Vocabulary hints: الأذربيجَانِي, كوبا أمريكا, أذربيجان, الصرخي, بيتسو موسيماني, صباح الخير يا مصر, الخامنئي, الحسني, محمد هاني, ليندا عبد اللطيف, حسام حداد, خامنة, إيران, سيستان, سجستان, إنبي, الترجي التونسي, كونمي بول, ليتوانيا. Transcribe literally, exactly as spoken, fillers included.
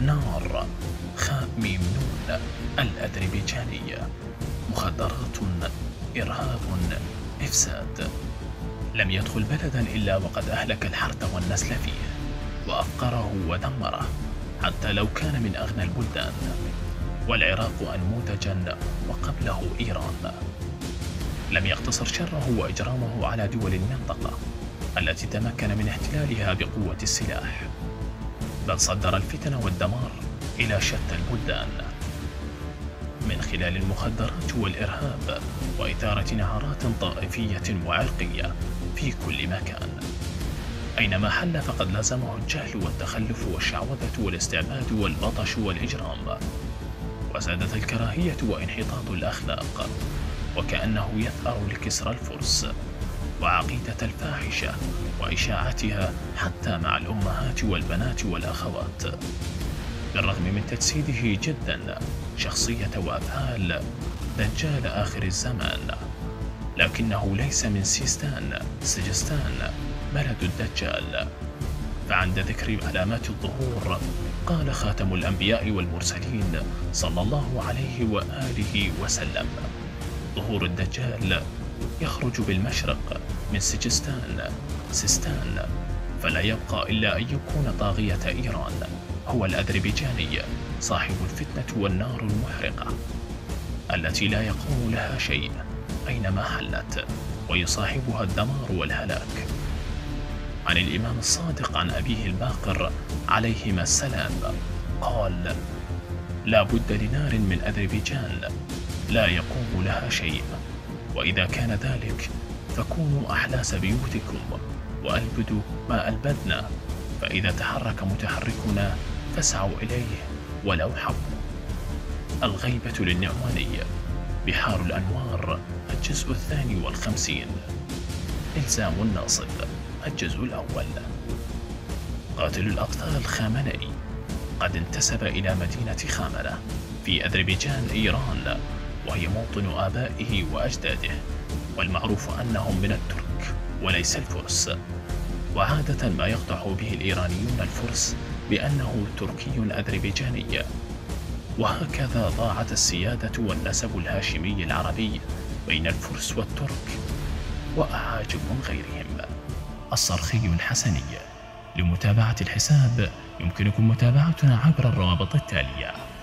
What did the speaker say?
نار، خاء ميم نون الأذربيجانية، مخدرات، إرهاب، إفساد. لم يدخل بلدا إلا وقد أهلك الحرث والنسل فيه وأفقره ودمره، حتى لو كان من أغنى البلدان. والعراق أنموذجا وقبله إيران. لم يقتصر شره وإجرامه على دول المنطقة التي تمكن من احتلالها بقوة السلاح، بل صدر الفتن والدمار إلى شتى البلدان من خلال المخدرات والإرهاب وإثارة نعرات طائفية وعرقية في كل مكان. أينما حل فقد لزمه الجهل والتخلف والشعوذة والاستعباد والبطش والإجرام، وزادت الكراهية وانحطاط الأخلاق، وكأنه يثأر لكسرى الفرس وعقيدة الفاحشة وإشاعتها حتى مع الأمهات والبنات والأخوات، بالرغم من تجسيده جدا شخصية وأفعال دجال آخر الزمان. لكنه ليس من سيستان سجستان بلد الدجال، فعند ذكر علامات الظهور قال خاتم الأنبياء والمرسلين صلى الله عليه وآله وسلم: ظهور الدجال يخرج بالمشرق من سجستان سيستان، فلا يبقى إلا أن يكون طاغية إيران هو الأذربيجاني صاحب الفتنة والنار المحرقة التي لا يقوم لها شيء أينما حلت، ويصاحبها الدمار والهلاك. عن الإمام الصادق عن أبيه الباقر عليهما السلام قال: لا بد لنار من أذربيجان لا يقوم لها شيء، وإذا كان ذلك فكونوا أحلاس بيوتكم وألبدوا ما ألبدنا، فإذا تحرك متحركنا فاسعوا إليه ولو حبوا. الغيبة للنعواني، بحار الأنوار، الجزء الثاني والخمسين. إلزام الناصب، الجزء الأول. قاتل الأبطال الخامنئي قد انتسب إلى مدينة خامنة في أذربيجان إيران، وهي موطن آبائه وأجداده، والمعروف أنهم من الترك وليس الفرس، وعادة ما يقطع به الإيرانيون الفرس بأنه تركي أذربيجاني. وهكذا ضاعت السيادة والنسب الهاشمي العربي بين الفرس والترك وأعاجم من غيرهم. الصرخي الحسني. لمتابعة الحساب يمكنكم متابعتنا عبر الروابط التالية.